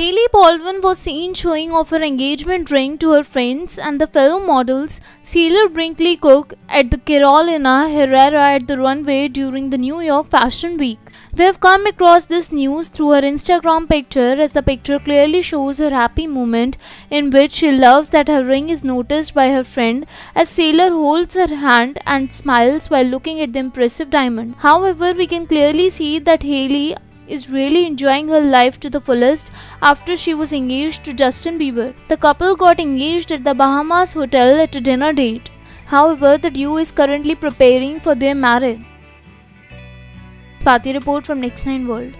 Hailey Baldwin was seen showing off her engagement ring to her friends and the fellow models Sailor Brinkley Cook at the Carolina Herrera at the runway during the New York Fashion Week. We have come across this news through her Instagram picture, as the picture clearly shows her happy moment in which she loves that her ring is noticed by her friend, as Sailor holds her hand and smiles while looking at the impressive diamond. However, we can clearly see that Hailey is really enjoying her life to the fullest after she was engaged to Justin Bieber. The couple got engaged at the Bahamas hotel at a dinner date. However, the duo is currently preparing for their marriage. Swati report from Next9 World.